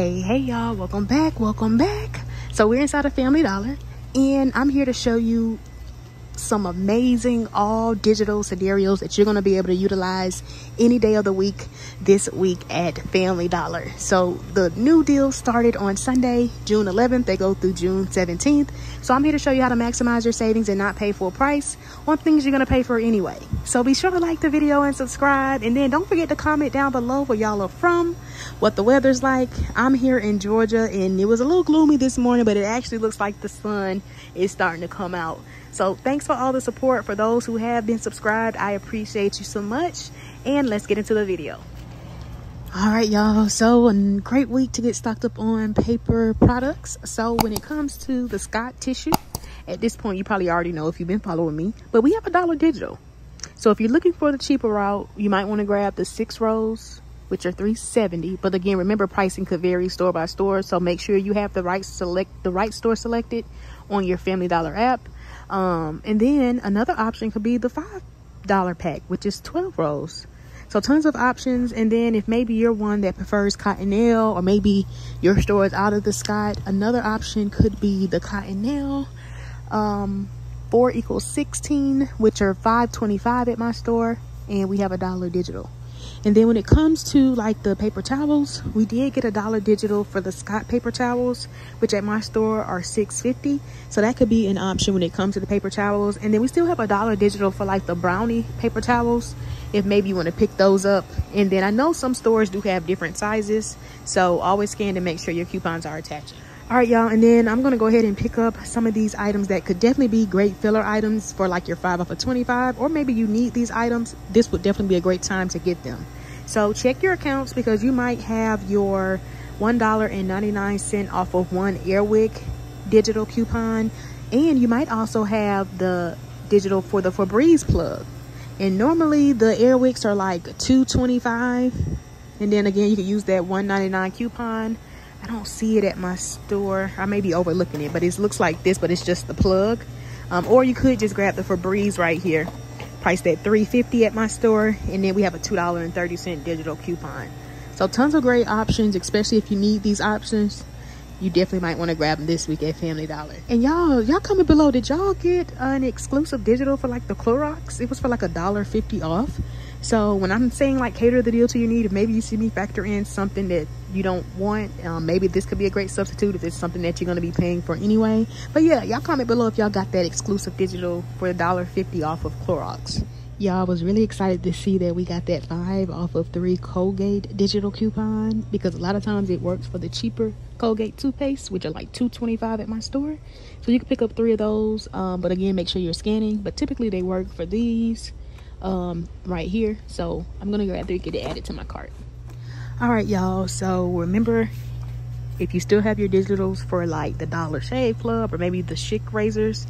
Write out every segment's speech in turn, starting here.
Hey y'all, welcome back. So we're inside of Family Dollar and I'm here to show you some amazing all digital scenarios that you're going to be able to utilize any day of the week this week at Family Dollar. So the new deal started on Sunday, June 11th. They go through June 17th. So I'm here to show you how to maximize your savings and not pay full price on things you're going to pay for anyway. So be sure to like the video and subscribe, and then don't forget to comment down below where y'all are from, what the weather's like. I'm here in Georgia and it was a little gloomy this morning, but it actually looks like the sun is starting to come out. So thanks for all the support. For those who have been subscribed, I appreciate you so much. And let's get into the video. All right, y'all. So a great week to get stocked up on paper products. So when it comes to the Scott tissue, at this point, you probably already know if you've been following me, but we have a dollar digital. So if you're looking for the cheaper route, you might want to grab the 6 rolls, which are $3.70. But again, remember pricing could vary store by store. So make sure you have the right store selected on your Family Dollar app. And then another option could be the $5 pack, which is 12 rolls. So tons of options. And then if maybe you're one that prefers Cottonelle, or maybe your store is out of the Scott, another option could be the Cottonelle 4 equals 16, which are $5.25 at my store, and we have a dollar digital. And then when it comes to like the paper towels, we did get a dollar digital for the Scott paper towels, which at my store are $6.50. So that could be an option when it comes to the paper towels. And then we still have a dollar digital for like the Bounty paper towels, if maybe you want to pick those up. And then I know some stores do have different sizes, so always scan to make sure your coupons are attached. All right, y'all, and then I'm going to go ahead and pick up some of these items that could definitely be great filler items for like your 5 off of 25, or maybe you need these items. This would definitely be a great time to get them. So check your accounts, because you might have your $1.99 off of 1 Airwick digital coupon, and you might also have the digital for the Febreze plug. And normally the Airwicks are like $2.25, and then again you can use that $1.99 coupon. I don't see it at my store. I may be overlooking it, but it looks like this, but it's just the plug. Or you could just grab the Febreze right here, priced at $3.50 at my store, and then we have a $2.30 digital coupon. So tons of great options, especially if you need these options. You definitely might want to grab them this week at Family Dollar. And y'all comment below, did y'all get an exclusive digital for like the Clorox? It was for like $1.50 off. So when I'm saying like cater the deal to your need, if maybe you see me factor in something that you don't want, maybe this could be a great substitute if it's something that you're going to be paying for anyway. But yeah, y'all comment below if y'all got that exclusive digital for $1.50 off of Clorox. Y'all, I was really excited to see that we got that 5 off of 3 Colgate digital coupon, because a lot of times it works for the cheaper Colgate toothpaste, which are like $2.25 at my store. So you can pick up 3 of those. But again, make sure you're scanning. But typically they work for these right here. So I'm going to grab 3, get it added to my cart. All right, y'all. So remember, if you still have your digitals for like the Dollar Shave Club or maybe the Schick razors,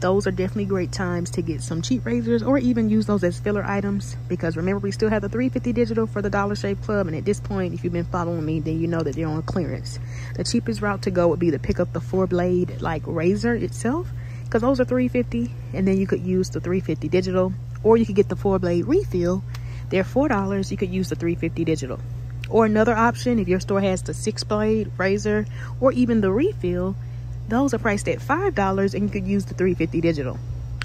those are definitely great times to get some cheap razors, or even use those as filler items, because remember we still have the $3.50 digital for the Dollar Shave Club. And at this point, if you've been following me, then you know that they're on clearance. The cheapest route to go would be to pick up the 4-blade like razor itself, because those are $3.50, and then you could use the $3.50 digital, or you could get the 4-blade refill. They're $4. You could use the $3.50 digital. Or another option, if your store has the 6-blade razor or even the refill, those are priced at $5, and you could use the $3.50 digital.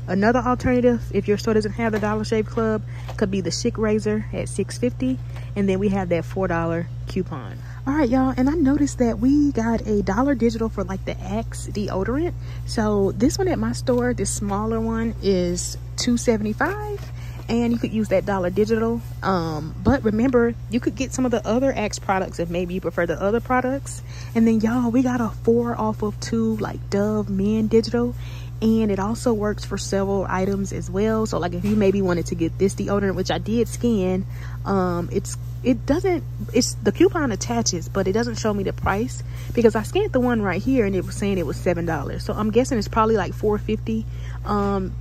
Another alternative, if your store doesn't have the Dollar Shave Club, could be the Schick razor at $6.50, and then we have that $4 coupon. All right, y'all, and I noticed that we got a dollar digital for like the Axe deodorant. So this one at my store, this smaller one, is $2.75, and you could use that dollar digital. But remember, you could get some of the other Axe products if maybe you prefer the other products. And then y'all, we got a 4 off of 2 like Dove men digital, and it also works for several items as well. So like if you maybe wanted to get this deodorant, which I did scan, the coupon attaches, but it doesn't show me the price, because I scanned the one right here and it was saying it was $7. So I'm guessing it's probably like $4.50,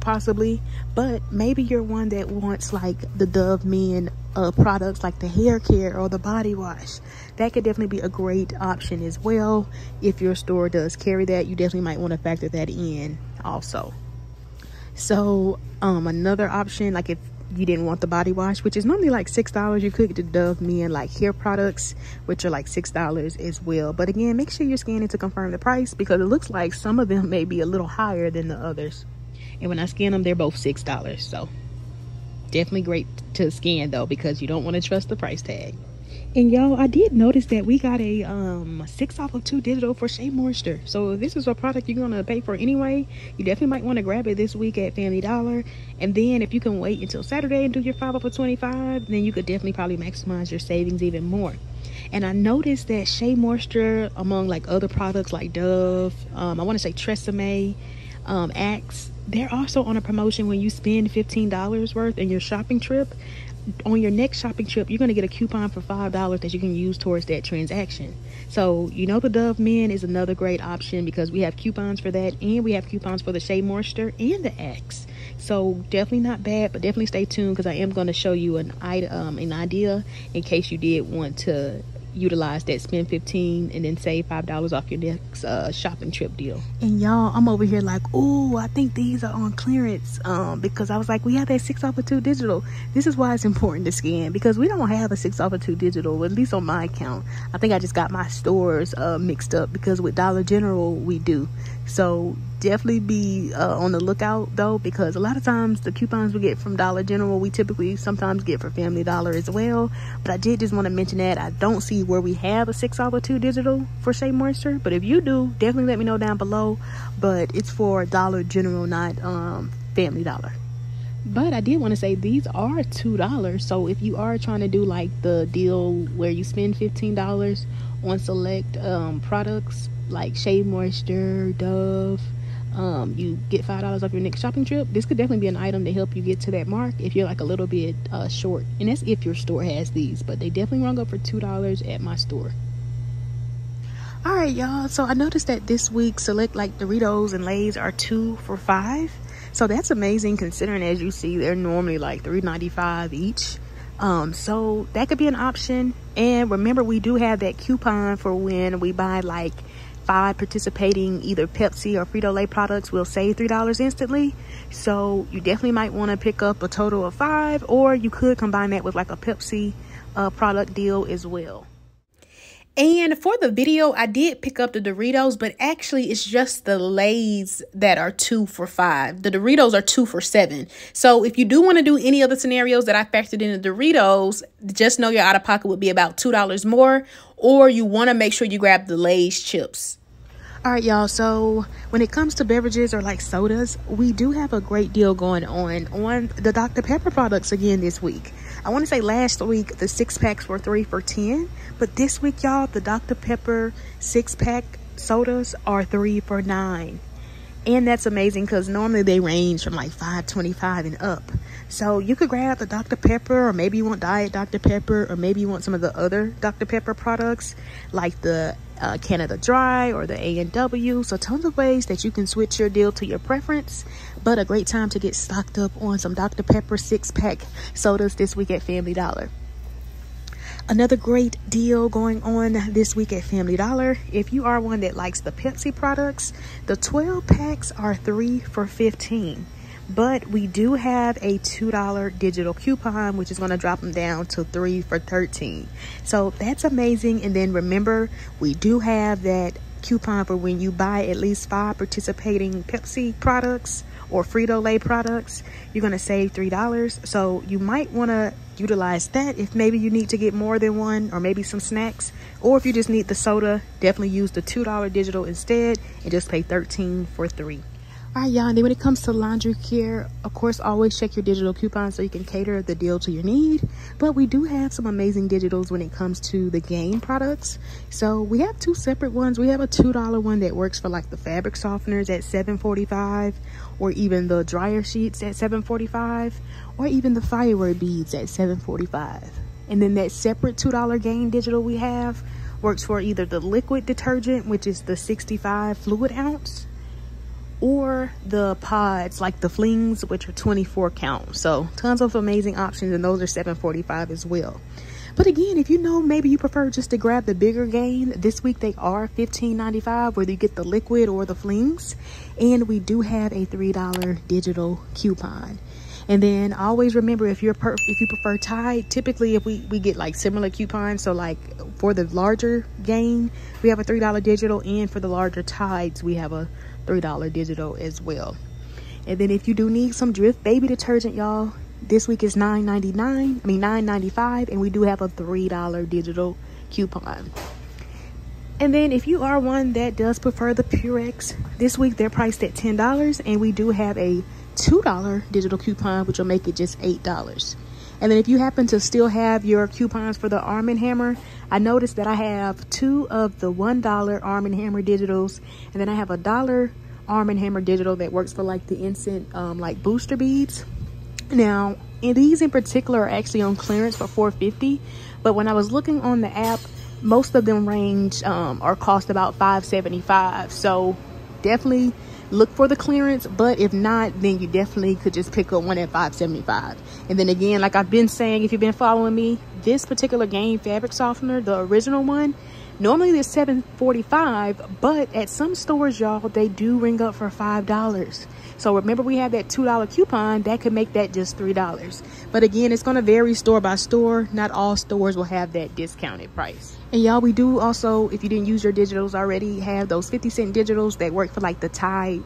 possibly. But maybe you're one that wants like the Dove men products, like the hair care or the body wash. That could definitely be a great option as well. If your store does carry that, you definitely might want to factor that in also. So another option, like if you didn't want the body wash, which is normally like $6. You could get the Dove Men like hair products, which are like $6 as well. But again, make sure you're scanning to confirm the price, because it looks like some of them may be a little higher than the others. And when I scan them, they're both $6. So definitely great to scan though, because you don't want to trust the price tag. And y'all, I did notice that we got a 6 off of 2 digital for Shea Moisture. So if this is a product you're gonna pay for anyway, you definitely might want to grab it this week at Family Dollar. And then if you can wait until Saturday and do your 5 off of 25, then you could definitely probably maximize your savings even more. And I noticed that Shea Moisture, among like other products like Dove, I want to say Tresemme, Axe, they're also on a promotion when you spend $15 worth in your shopping trip. On your next shopping trip, you're going to get a coupon for $5 that you can use towards that transaction. So, you know, the Dove Men is another great option, because we have coupons for that, and we have coupons for the Shea Moisture and the Axe. So definitely not bad, but definitely stay tuned, because I am going to show you an idea in case you did want to utilize that spend $15 and then save $5 off your next shopping trip deal. And y'all, I'm over here like, oh, I think these are on clearance, because I was like, we have that 6 off of 2 digital. This is why it's important to scan, because we don't have a 6 off of 2 digital, at least on my account. I think I just got my stores mixed up, because with Dollar General we do. So definitely be on the lookout though, because a lot of times the coupons we get from Dollar General, we typically sometimes get for Family Dollar as well. But I did just want to mention that I don't see where we have a 6 off of 2 digital for Shea Moisture, but if you do, definitely let me know down below. But it's for Dollar General, not Family Dollar. But I did want to say these are $2, so if you are trying to do like the deal where you spend $15 on select products like Shea Moisture, Dove, you get $5 off your next shopping trip, this could definitely be an item to help you get to that mark if you're like a little bit short. And that's if your store has these, but they definitely rung up for $2 at my store. All right, y'all, so I noticed that this week select like Doritos and Lay's are 2 for $5, so that's amazing, considering as you see they're normally like $3.95 each. So that could be an option. And remember, we do have that coupon for when we buy like 5 participating either Pepsi or Frito-Lay products, will save $3 instantly. So you definitely might want to pick up a total of 5, or you could combine that with like a Pepsi product deal as well. And for the video, I did pick up the Doritos, but actually it's just the Lay's that are 2 for $5. The Doritos are 2 for $7. So if you do want to do any of the scenarios that I factored in the Doritos, just know your out of pocket would be about $2 more, or you want to make sure you grab the Lay's chips. All right, y'all, so when it comes to beverages or like sodas, we do have a great deal going on the Dr. Pepper products again this week. I want to say last week the 6-packs were 3 for $10, but this week, y'all, the Dr. Pepper 6-pack sodas are 3 for $9. And that's amazing, because normally they range from like $5.25 and up. So you could grab the Dr. Pepper, or maybe you want Diet Dr. Pepper, or maybe you want some of the other Dr. Pepper products like the Canada Dry or the A&W. So tons of ways that you can switch your deal to your preference, but a great time to get stocked up on some Dr. Pepper 6-pack sodas this week at Family Dollar. Another great deal going on this week at Family Dollar, if you are one that likes the Pepsi products, the 12-packs are 3 for $15. But we do have a $2 digital coupon, which is going to drop them down to 3 for $13. So that's amazing. And then remember, we do have that coupon for when you buy at least 5 participating Pepsi products or Frito-Lay products, you're going to save $3. So you might want to utilize that if maybe you need to get more than one, or maybe some snacks, or if you just need the soda, definitely use the $2 digital instead and just pay $13 for 3. All right, y'all, and then when it comes to laundry care, of course, always check your digital coupon so you can cater the deal to your need. But we do have some amazing digitals when it comes to the Gain products. So we have 2 separate ones. We have a $2 one that works for like the fabric softeners at $7.45, or even the dryer sheets at $7.45, or even the firework beads at $7.45. And then that separate $2 Gain digital we have works for either the liquid detergent, which is the 65 fluid ounce, or the pods like the flings, which are 24 count. So tons of amazing options, and those are $7.45 as well. But again, if you know maybe you prefer just to grab the bigger Gain, this week they are $15.95, whether you get the liquid or the flings, and we do have a $3 digital coupon. And then always remember, if you prefer Tide, typically if we get like similar coupons. So like for the larger Gain, we have a $3 digital, and for the larger Tides, we have a $3 digital as well. And then if you do need some Drift baby detergent, y'all, this week is $9.95, and we do have a $3 digital coupon. And then if you are one that does prefer the Purex, this week they're priced at $10, and we do have a $2 digital coupon, which will make it just $8. And then if you happen to still have your coupons for the Arm and Hammer, I noticed that I have two of the $1 Arm and Hammer digitals, and then I have a $1 Arm and Hammer digital that works for like the instant like booster beads. Now, and these in particular are actually on clearance for $4.50, but when I was looking on the app, most of them range or cost about $5.75. So definitely look for the clearance, but if not, then you definitely could just pick up one at $5.75. And then again, like I've been saying, if you've been following me, this particular Gain fabric softener, the original one, normally they're $7.45, but at some stores, y'all, they do ring up for $5. So remember, we have that $2 coupon that could make that just $3. But again, it's going to vary store by store. Not all stores will have that discounted price. And y'all, we do also, if you didn't use your digitals already, have those 50-cent digitals that work for like the Tide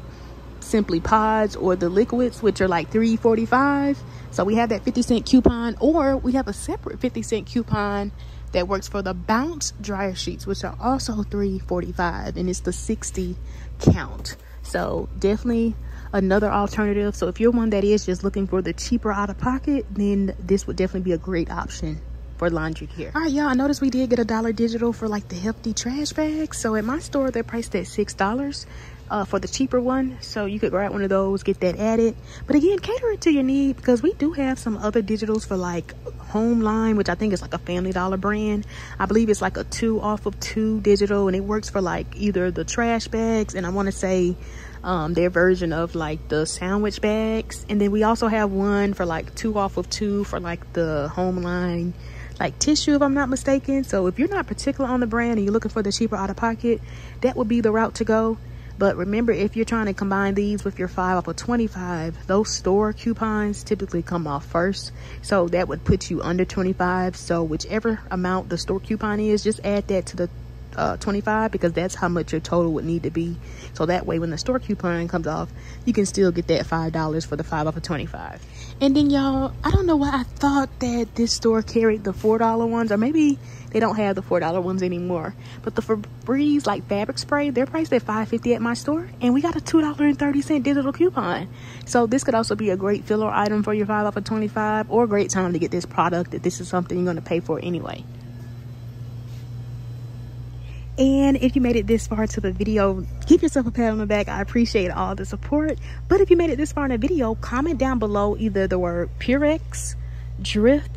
Simply Pods or the liquids, which are like $3.45. So we have that 50-cent coupon, or we have a separate 50-cent coupon that works for the Bounce dryer sheets, which are also $3.45, and it's the 60 count. So definitely another alternative. So if you're one that is just looking for the cheaper out of pocket, then this would definitely be a great option for laundry care. All right, y'all, I noticed we did get a $1 digital for like the Hefty trash bags. So at my store, they're priced at $6 for the cheaper one. So you could grab one of those, get that added. But again, cater it to your need, because we do have some other digitals for like Home Line, which I think is like a Family Dollar brand. I believe it's like a 2 off of 2 digital, and it works for like either the trash bags, and I want to say their version of like the sandwich bags. And then we also have one for like 2 off of 2 for like the Home Line, like tissue, if I'm not mistaken. So if you're not particular on the brand and you're looking for the cheaper out of pocket, that would be the route to go. But remember, if you're trying to combine these with your 5 off of 25, those store coupons typically come off first. So that would put you under 25. So whichever amount the store coupon is, just add that to the 25, because that's how much your total would need to be. So that way, when the store coupon comes off, you can still get that $5 for the 5 off of 25. And then, y'all, I don't know why I thought that this store carried the $4 ones, or maybe they don't have the $4 ones anymore, but the Febreze like fabric spray, they're priced at $5.50 at my store, and we got a $2.30 digital coupon. So this could also be a great filler item for your 5 off of 25, or a great time to get this product if this is something you're going to pay for anyway. And if you made it this far to the video, give yourself a pat on the back. I appreciate all the support. But if you made it this far in the video, comment down below either the word Purex, Drift,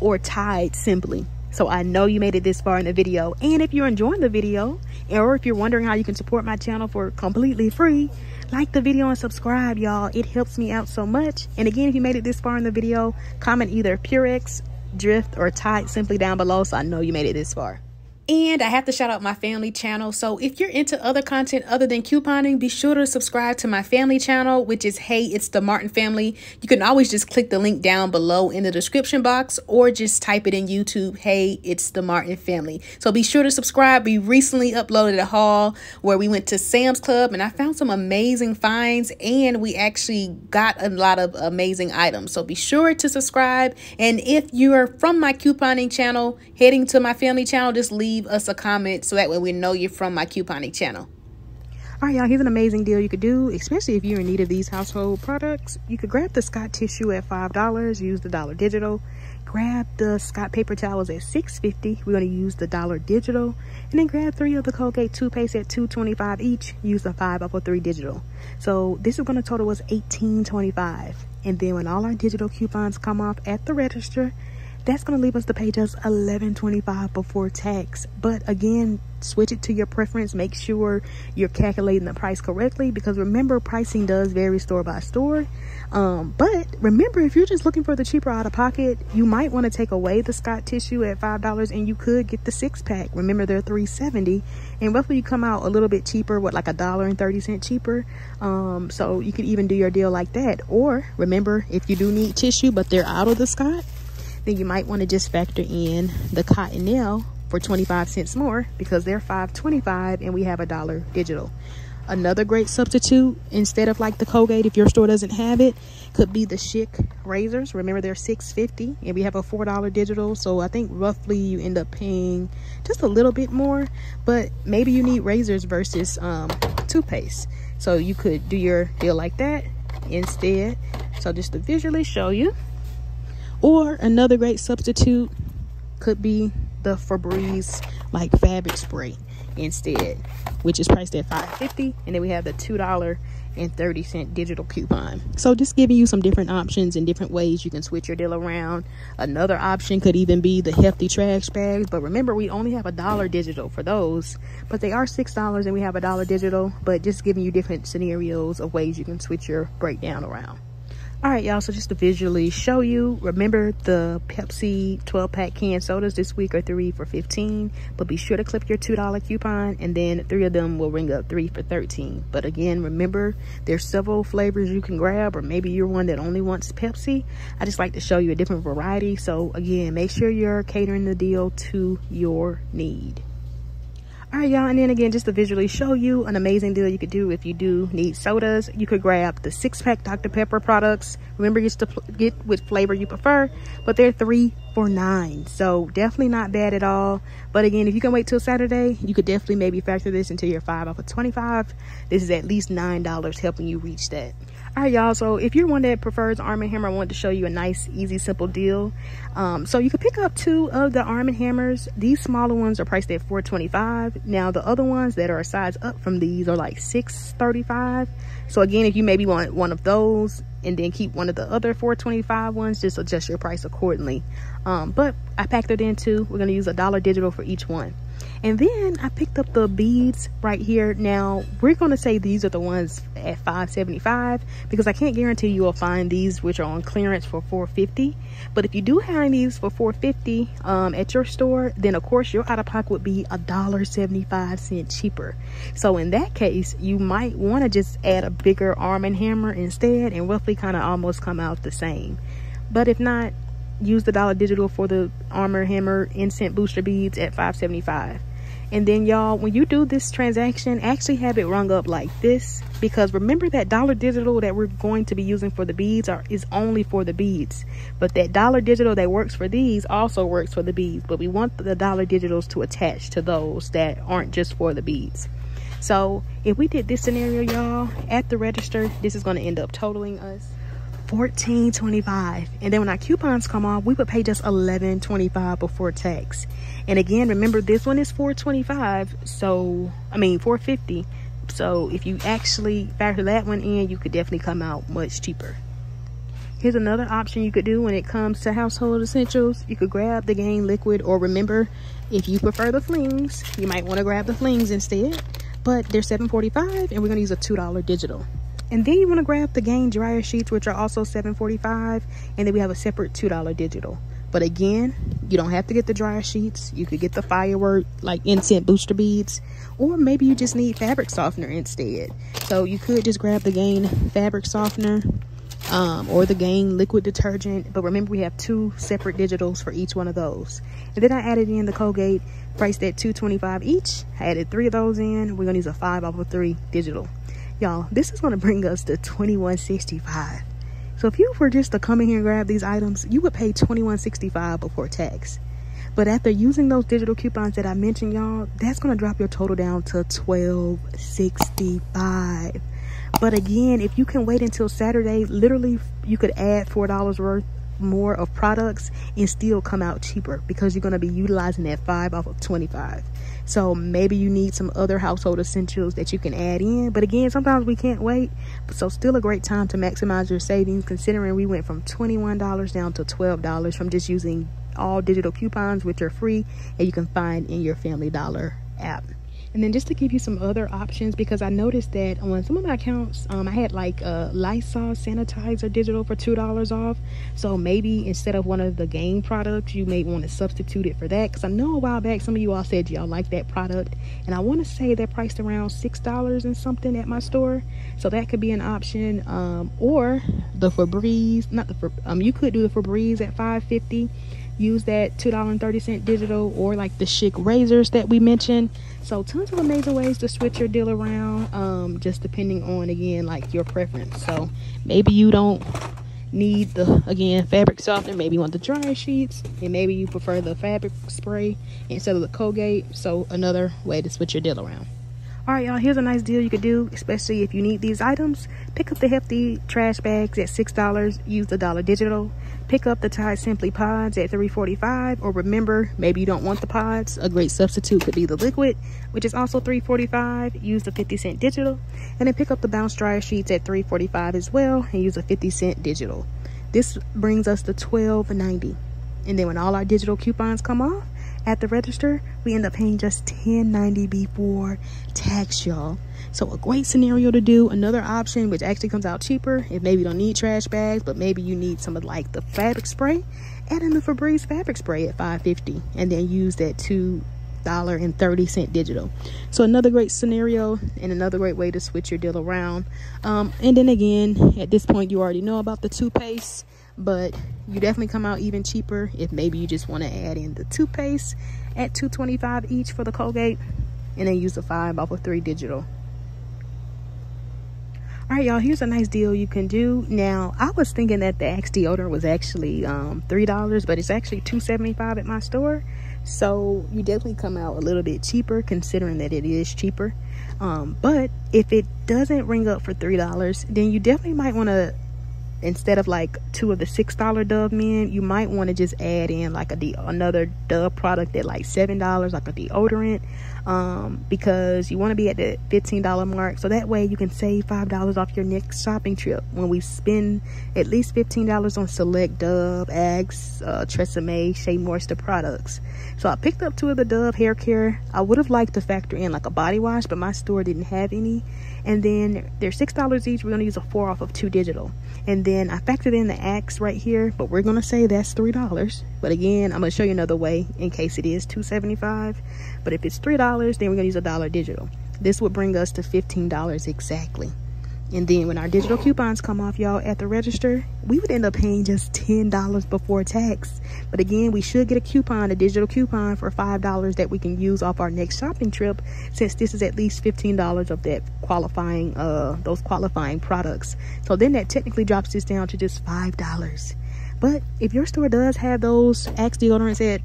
or Tide Simply, so I know you made it this far in the video. And if you're enjoying the video, or if you're wondering how you can support my channel for completely free, like the video and subscribe, y'all. It helps me out so much. And again, if you made it this far in the video, comment either Purex, Drift, or Tide Simply down below, so I know you made it this far. And I have to shout out my family channel. So if you're into other content other than couponing, be sure to subscribe to my family channel, which is Hey, It's the Martin Family. You can always just click the link down below in the description box, or just type it in YouTube, Hey, It's the Martin Family. So be sure to subscribe. We recently uploaded a haul where we went to Sam's Club, and I found some amazing finds, and we actually got a lot of amazing items. So be sure to subscribe. And if you are from my couponing channel heading to my family channel, just leave us a comment, so that way we know you're from my couponing channel. All right, y'all, here's an amazing deal you could do, especially if you're in need of these household products. You could grab the Scott tissue at $5, use the $1 digital. Grab the Scott paper towels at $6.50. We're going to use the $1 digital. And then grab 3 of the Colgate toothpaste at $2.25 each. Use the 5 off of 3 digital. So this is going to total us $18.25. And then when all our digital coupons come off at the register, that's going to leave us to pay just $11.25 before tax. But again, switch it to your preference. Make sure you're calculating the price correctly, because remember, pricing does vary store by store. But remember, if you're just looking for the cheaper out of pocket, you might want to take away the Scott tissue at $5 and you could get the 6-pack. Remember, they're $3.70, and roughly you come out a little bit cheaper, what, like $1.30 cheaper. So you could even do your deal like that. Or remember, if you do need tissue but they're out of the Scott, then you might want to just factor in the Cottonelle for 25 cents more, because they're $5.25 and we have $1 digital. Another great substitute, instead of like the Colgate, if your store doesn't have it, could be the Schick razors. Remember, they're $6.50 and we have a $4 digital. So I think roughly you end up paying just a little bit more, but maybe you need razors versus toothpaste. So you could do your deal like that instead. So just to visually show you. Or another great substitute could be the Febreze like fabric spray instead, which is priced at $5.50, and then we have the $2.30 digital coupon. So just giving you some different options and different ways you can switch your deal around. Another option could even be the Hefty trash bags, but remember, we only have $1 digital for those, but they are $6 and we have $1 digital. But just giving you different scenarios of ways you can switch your breakdown around. All right, y'all, so just to visually show you, remember the Pepsi 12-pack canned sodas this week are 3 for $15, but be sure to clip your $2 coupon, and then 3 of them will ring up 3 for $13. But again, remember, there's several flavors you can grab, or maybe you're one that only wants Pepsi. I just like to show you a different variety. So again, make sure you're catering the deal to your need. All right, y'all, and then again, just to visually show you an amazing deal you could do if you do need sodas. You could grab the 6-pack Dr. Pepper products. Remember, you to get which flavor you prefer, but they're 3 for $9. So definitely not bad at all. But again, if you can wait till Saturday, you could definitely maybe factor this into your 5 off of 25. This is at least $9 helping you reach that. All right, y'all, so if you're one that prefers Arm and Hammer, I wanted to show you a nice, easy, simple deal. So you could pick up 2 of the Arm and Hammers. These smaller ones are priced at $4.25. Now, the other ones that are a size up from these are like $6.35. So again, if you maybe want one of those and then keep one of the other $4.25 ones, just adjust your price accordingly. But I factored in 2. We're going to use $1 digital for each one. And then I picked up the beads right here. Now, we're going to say these are the ones at $5.75, because I can't guarantee you'll find these, which are on clearance, for $4.50. But if you do find these for $4.50 at your store, then of course your out of pocket would be $1.75 cheaper. So in that case, you might want to just add a bigger Arm and Hammer instead, and roughly kind of almost come out the same. But if not, use the $1 digital for the Arm and Hammer Incense Booster Beads at $5.75. And then, y'all, when you do this transaction, actually have it rung up like this, because remember that $1 digital that we're going to be using for the beads is only for the beads. But that $1 digital that works for these also works for the beads. But we want the $1 digitals to attach to those that aren't just for the beads. So if we did this scenario, y'all, at the register, this is going to end up totaling us $14.25, and then when our coupons come off, we would pay just $11.25 before tax. And again, remember, this one is $4.25, so I mean $4.50. So if you actually factor that one in, you could definitely come out much cheaper. Here's another option you could do when it comes to household essentials. You could grab the Gain liquid, or remember, if you prefer the flings, you might want to grab the flings instead. But they're $7.45, and we're gonna use a $2 digital. And then you want to grab the Gain dryer sheets, which are also $7.45, and then we have a separate $2 digital. But again, you don't have to get the dryer sheets. You could get the firework like incense booster beads, or maybe you just need fabric softener instead. So you could just grab the Gain fabric softener or the Gain liquid detergent. But remember, we have 2 separate digitals for each one of those. And then I added in the Colgate, priced at $2.25 each. I added 3 of those in. We're gonna use a 5 off of 3 digital. Y'all, this is going to bring us to $21.65. So if you were just to come in here and grab these items, you would pay $21.65 before tax. But after using those digital coupons that I mentioned, y'all, that's going to drop your total down to $12.65. But again, if you can wait until Saturday, literally you could add $4 worth more of products and still come out cheaper, because you're going to be utilizing that 5 off of 25. So maybe you need some other household essentials that you can add in. But again, sometimes we can't wait, so still a great time to maximize your savings, considering we went from $21 down to $12 from just using all digital coupons, which are free and you can find in your Family Dollar app. And then just to give you some other options, because I noticed that on some of my accounts, I had like a Lysol sanitizer digital for $2 off. So maybe instead of one of the Gain products, you may want to substitute it for that. Because I know a while back, some of you all said y'all like that product. And I want to say that priced around $6 and something at my store. So that could be an option. Or the Febreze, you could do the Febreze at $5.50. Use that $2.30 digital, or like the Schick razors that we mentioned. So tons of amazing ways to switch your deal around, just depending on, again, like your preference. So maybe you don't need the, again, fabric softener. Maybe you want the dryer sheets, and maybe you prefer the fabric spray instead of the Colgate. So another way to switch your deal around. All right, y'all, here's a nice deal you could do, especially if you need these items. Pick up the Hefty trash bags at $6. Use the dollar digital. Pick up the Tide Simply Pods at $3.45. Or remember, maybe you don't want the pods. A great substitute could be the liquid, which is also $3.45. Use the 50-cent digital. And then pick up the Bounce dryer sheets at $3.45 as well, and use a 50-cent digital. This brings us to $12.90. And then when all our digital coupons come off, at the register, we end up paying just $10.90 before tax, y'all. So a great scenario to do. Another option, which actually comes out cheaper, if maybe you don't need trash bags, but maybe you need some of like the fabric spray, add in the Febreze fabric spray at $5.50, and then use that $2.30 digital. So another great scenario and another great way to switch your deal around. And then again, at this point, you already know about the toothpaste, but you definitely come out even cheaper if maybe you just want to add in the toothpaste at $2.25 each for the Colgate, and then use the 5 off of 3 digital. All right, y'all, here's a nice deal you can do. Now, I was thinking that the Axe deodorant was actually $3, but it's actually $2.75 at my store. So you definitely come out a little bit cheaper, considering that it is cheaper. But if it doesn't ring up for $3, then you definitely might want to, instead of like 2 of the $6 Dove men, you might want to just add in like another Dove product at like $7, like a deodorant, because you want to be at the $15 mark. So that way you can save $5 off your next shopping trip when we spend at least $15 on select Dove, Axe, Tresemme, Shea Moisture products. So I picked up 2 of the Dove hair care. I would have liked to factor in like a body wash, but my store didn't have any. And then they're $6 each. We're going to use a 4 off of 2 digital. And then I factored in the Axe right here, but we're going to say that's $3. But again, I'm going to show you another way in case it is $2.75. But if it's $3, then we're going to use a dollar digital. This would bring us to $15 exactly. And then when our digital coupons come off, y'all, at the register, we would end up paying just $10 before tax. But again, we should get a digital coupon for $5 that we can use off our next shopping trip, since this is at least $15 of that qualifying, those qualifying products. So then that technically drops this down to just $5. But if your store does have those Axe deodorants at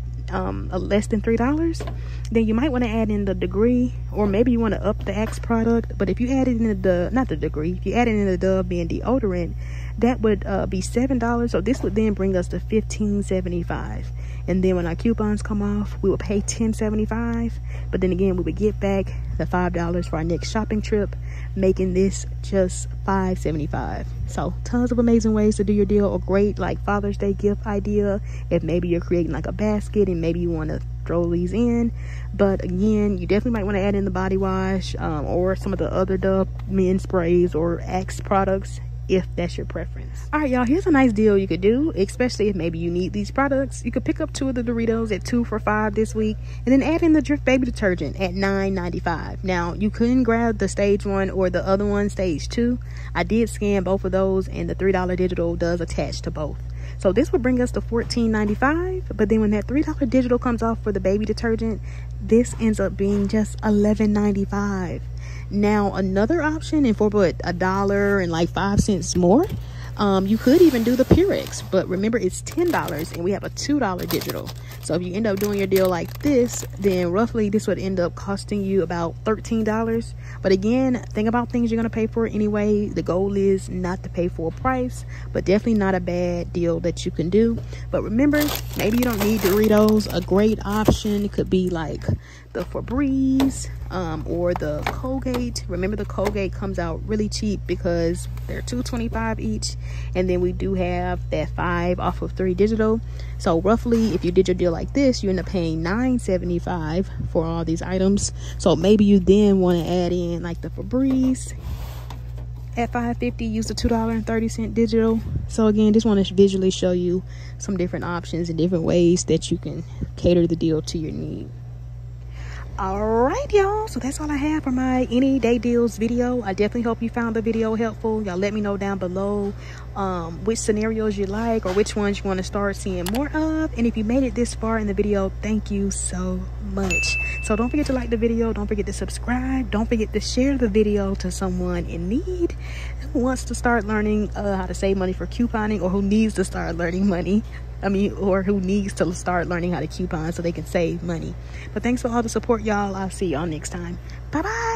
less than $3, then you might want to add in the degree, or maybe you want to up the Axe product. But if you add in the, not the degree, if you add in the Dove being deodorant, that would be $7. So this would then bring us to $15.75. And then when our coupons come off, we will pay $10.75. But then again, we would get back the $5 for our next shopping trip, making this just $5.75. So tons of amazing ways to do your deal. A great like Father's Day gift idea, if maybe you're creating like a basket and maybe you want to throw these in. But again, you definitely might want to add in the body wash, or some of the other Dove men sprays or Axe products, if that's your preference. All right, y'all, here's a nice deal you could do, especially if maybe you need these products. You could pick up 2 of the Doritos at 2 for $5 this week, and then add in the Drift baby detergent at $9.95. Now, you couldn't grab the stage 1 or the other one, stage 2. I did scan both of those, and the $3 digital does attach to both. So this would bring us to $14.95. But then when that $3 digital comes off for the baby detergent, this ends up being just $11.95. Now, another option, and for but $1 and like 5 cents more, you could even do the Purex, but remember it's $10 and we have a $2 digital. So if you end up doing your deal like this, then roughly this would end up costing you about $13. But again, think about things you're going to pay for anyway. The goal is not to pay full price, but definitely not a bad deal that you can do. But remember, maybe you don't need Doritos. A great option could be like the Febreze or the Colgate. Remember, the Colgate comes out really cheap because they're $2.25 each, and then we do have that 5 off of 3 digital. So roughly, if you did your deal like this, you end up paying $9.75 for all these items. So maybe you then want to add in like the Febreze at $5.50, use the $2.30 digital. So again, just want to visually show you some different options and different ways that you can cater the deal to your need. All right, y'all, so that's all I have for my any day deals video. I definitely hope you found the video helpful. Y'all let me know down below which scenarios you like or which ones you want to start seeing more of. And if you made it this far in the video, thank you so much. So don't forget to like the video, don't forget to subscribe, don't forget to share the video to someone in need who wants to start learning how to save money for couponing, or who needs to start learning money. Or who needs to start learning how to coupon so they can save money. But thanks for all the support, y'all. I'll see y'all next time. Bye-bye.